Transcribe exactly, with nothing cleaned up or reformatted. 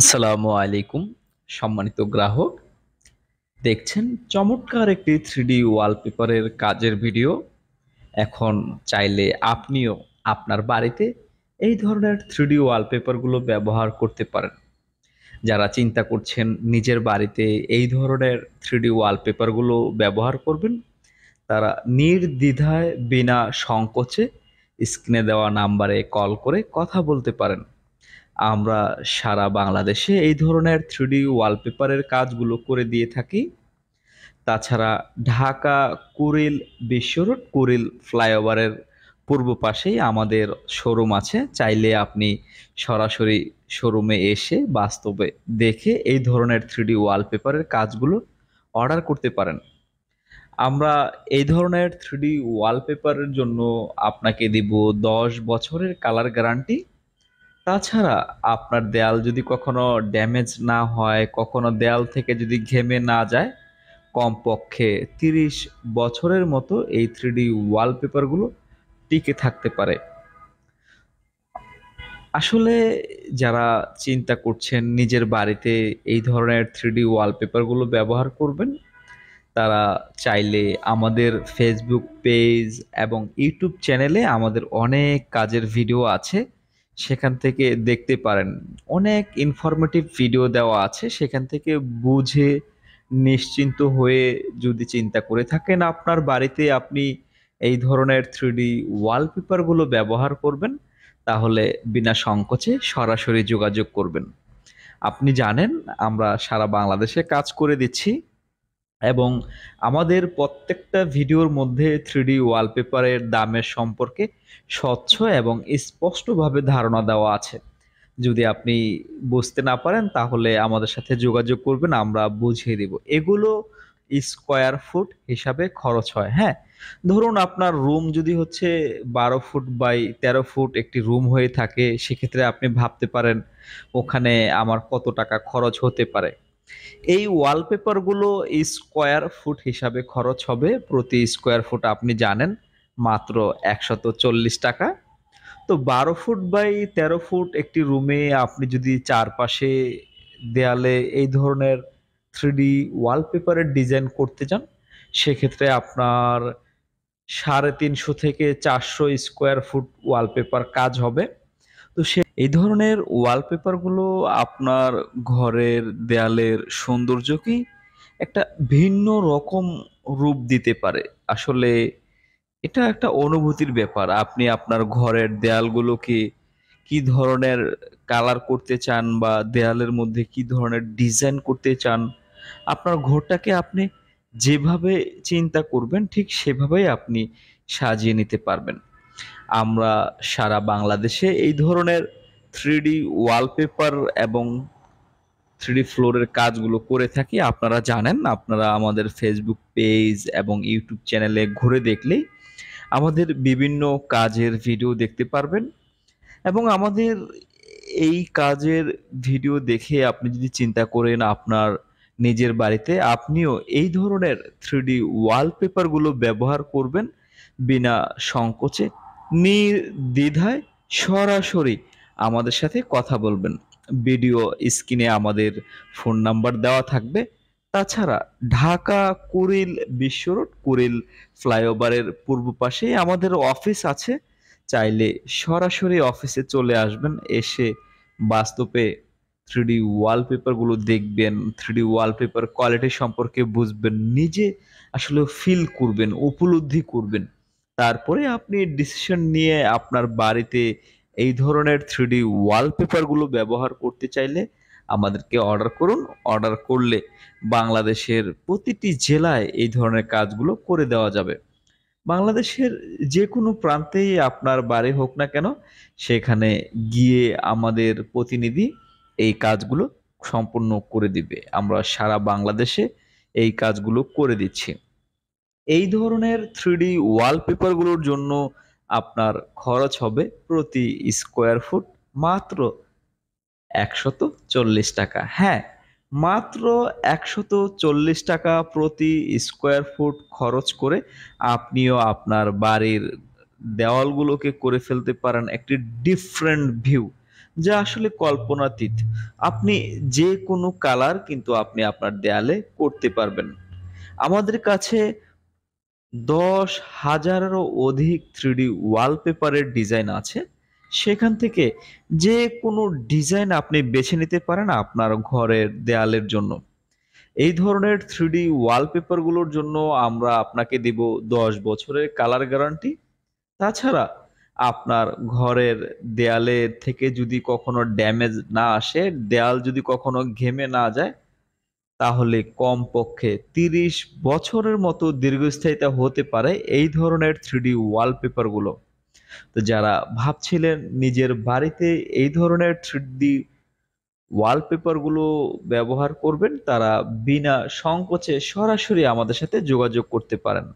আসসালামু আলাইকুম সম্মানিত গ্রাহক, দেখছেন চমৎকার একটি থ্রি ডি ওয়ালপেপারের কাজের ভিডিও। এখন চাইলে আপনিও আপনার বাড়িতে এই ধরনের থ্রি ডি ওয়ালপেপারগুলো ব্যবহার করতে পারেন। যারা চিন্তা করছেন নিজের বাড়িতে এই ধরনের থ্রি ডি ওয়ালপেপারগুলো ব্যবহার করবেন, তারা নির্দ্বিধায় বিনা সংকোচে স্ক্রিনে দেওয়া নাম্বারে কল করে কথা বলতে পারেন। আমরা সারা বাংলাদেশে এই ধরনের থ্রি ডি ওয়ালপেপারের কাজগুলো করে দিয়ে থাকি। তাছাড়া ঢাকা কুড়িল বিশ্ব রোড কুড়িল ফ্লাইওভারের পূর্ব পাশেই আমাদের শোরুম আছে। চাইলে আপনি সরাসরি শোরুমে এসে বাস্তবে দেখে এই ধরনের থ্রি ডি ওয়ালপেপারের কাজগুলো অর্ডার করতে পারেন। আমরা এই ধরনের থ্রি ডি ওয়ালপেপারের জন্য আপনাকে দিব দশ বছরের কালার গ্যারান্টি। তাছাড়া আপনার দেয়াল যদি কখনো ড্যামেজ না হয়, কখনো দেয়াল থেকে যদি ঘেমে না যায়, কমপক্ষে তিরিশ বছরের মতো এই থ্রি ডি ওয়ালপেপারগুলো টিকে থাকতে পারে। আসলে যারা চিন্তা করছেন নিজের বাড়িতে এই ধরনের থ্রি ডি ওয়ালপেপারগুলো ব্যবহার করবেন, তারা চাইলে আমাদের ফেসবুক পেজ এবং ইউটিউব চ্যানেলে আমাদের অনেক কাজের ভিডিও আছে, সেখান থেকে দেখতে পারেন। অনেক ইনফরমেটিভ ভিডিও দেওয়া আছে, সেখান থেকে বুঝে নিশ্চিন্ত হয়ে যদি চিন্তা করে থাকেন আপনার বাড়িতে আপনি এই ধরনের থ্রি ডি ওয়ালপেপারগুলো ব্যবহার করবেন, তাহলে বিনা সংকোচে সরাসরি যোগাযোগ করবেন। আপনি জানেন আমরা সারা বাংলাদেশে কাজ করে দিচ্ছি এবং আমাদের প্রত্যেকটা ভিডিওর মধ্যে থ্রি ডি ওয়ালপেপারের দামের সম্পর্কে স্বচ্ছ এবং স্পষ্টভাবে ধারণা দেওয়া আছে। যদি আপনি বুঝতে না পারেন তাহলে আমাদের সাথে যোগাযোগ করবেন, আমরা বুঝিয়ে দেব। এগুলো স্কোয়ার ফুট হিসাবে খরচ হয়। হ্যাঁ, ধরুন আপনার রুম যদি হচ্ছে বারো ফুট বাই তেরো ফুট একটি রুম হয়ে থাকে, সেক্ষেত্রে আপনি ভাবতে পারেন ওখানে আমার কত টাকা খরচ হতে পারে। এই ওয়ালপেপারগুলো স্কোয়ার ফুট হিসাবে খরচ হবে। প্রতি স্কোয়ার ফুট আপনি জানেন মাত্র একশত চল্লিশ টাকা। তো বারো ফুট বাই তেরো ফুট একটি রুমে আপনি যদি চারপাশে দেয়ালে এই ধরনের থ্রি ডি ওয়ালপেপারের ডিজাইন করতে চান, সেক্ষেত্রে আপনার সাড়ে তিনশো থেকে চারশো স্কোয়ার ফুট ওয়ালপেপার কাজ হবে। তো সে এই ধরনের ওয়ালপেপারগুলো আপনার ঘরের দেয়ালের সৌন্দর্যকে একটা ভিন্ন রকম রূপ দিতে পারে। আসলে এটা একটা অনুভূতির ব্যাপার, আপনি আপনার ঘরের দেয়ালগুলোকে কি ধরনের কালার করতে চান বা দেয়ালের মধ্যে কি ধরনের ডিজাইন করতে চান। আপনার ঘরটাকে আপনি যেভাবে চিন্তা করবেন ঠিক সেভাবেই আপনি সাজিয়ে নিতে পারবেন। আমরা সারা বাংলাদেশে এই ধরনের থ্রি ডি ওয়ালপেপার এবং থ্রি ডি ফ্লোরের কাজগুলো করে থাকি। আপনারা জানেন, আপনারা আমাদের ফেসবুক পেজ এবং ইউটিউব চ্যানেলে ঘুরে দেখলেই আমাদের বিভিন্ন কাজের ভিডিও দেখতে পারবেন। এবং আমাদের এই কাজের ভিডিও দেখে আপনি যদি চিন্তা করেন আপনার নিজের বাড়িতে আপনিও এই ধরনের থ্রি ডি ওয়ালপেপারগুলো ব্যবহার করবেন, বিনা সংকোচে নির্দ্বিধায় সরাসরি আমাদের সাথে কথা বলবেন। ভিডিও স্ক্রিনে আমাদের ফোন নাম্বার দেওয়া থাকবে। তাছাড়া ঢাকা কুড়িল বিশ্ব রোড কুড়িল ফ্লাইওভারের পূর্ব পাশে আমাদের অফিস আছে। চাইলে সরাসরি অফিসে চলে আসবেন, এসে বাস্তবে থ্রি ডি ওয়ালপেপারগুলো দেখবেন, থ্রি ডি ওয়ালপেপার কোয়ালিটি সম্পর্কে বুঝবেন, নিজে আসলে ফিল করবেন, উপলব্ধি করবেন। তারপরে আপনি ডিসিশন নিয়ে আপনার বাড়িতে এই ধরনের থ্রি ডি ওয়ালপেপারগুলো ব্যবহার করতে চাইলে আমাদেরকে অর্ডার করুন। অর্ডার করলে বাংলাদেশের প্রতিটি জেলায় এই ধরনের কাজগুলো করে দেওয়া যাবে। বাংলাদেশের যে কোনো প্রান্তেই আপনার বাড়ি হোক না কেন, সেখানে গিয়ে আমাদের প্রতিনিধি এই কাজগুলো সম্পূর্ণ করে দিবে। আমরা সারা বাংলাদেশে এই কাজগুলো করে দিচ্ছি। এই ধরনের থ্রি ডি ওয়ালপেপারগুলোর জন্য আপনার খরচ হবে প্রতি স্কোয়ার ফুট মাত্র একশত চল্লিশ টাকা। হ্যাঁ, মাত্র একশত চল্লিশ টাকা প্রতি স্কোয়ার ফুট খরচ করে আপনিও আপনার বাড়ির দেওয়ালগুলোকে করে ফেলতে পারেন একটি ডিফারেন্ট ভিউ। যা আসলে কল্পনাতীত। আপনি যে কোনো কালার কিন্তু আপনি আপনার দেয়ালে করতে পারবেন। আমাদের কাছে দশ হাজারেরও অধিক থ্রিডি ওয়ালপেপারের ডিজাইন আছে, সেখান থেকে যে কোনো ডিজাইন আপনি বেছে নিতে পারেন আপনার ঘরের দেয়ালের জন্য। এই ধরনের থ্রিডি ওয়ালপেপারগুলোর জন্য আমরা আপনাকে দেব দশ বছরের কালার গ্যারান্টি। তাছাড়া আপনার ঘরের দেয়ালে থেকে যদি কখনো ড্যামেজ না আসে, দেয়াল যদি কখনো ঘেমে না যায়, তাহলে কমপক্ষে তিরিশ বছরের মতো দীর্ঘস্থায়িতা হতে পারে এই ধরনের থ্রিডি ওয়ালপেপারগুলো। তো যারা ভাবছিলেন নিজের বাড়িতে এই ধরনের থ্রিডি ওয়ালপেপারগুলো ব্যবহার করবেন, তারা বিনা সংকোচে সরাসরি আমাদের সাথে যোগাযোগ করতে পারেন।